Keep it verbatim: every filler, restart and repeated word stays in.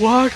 What?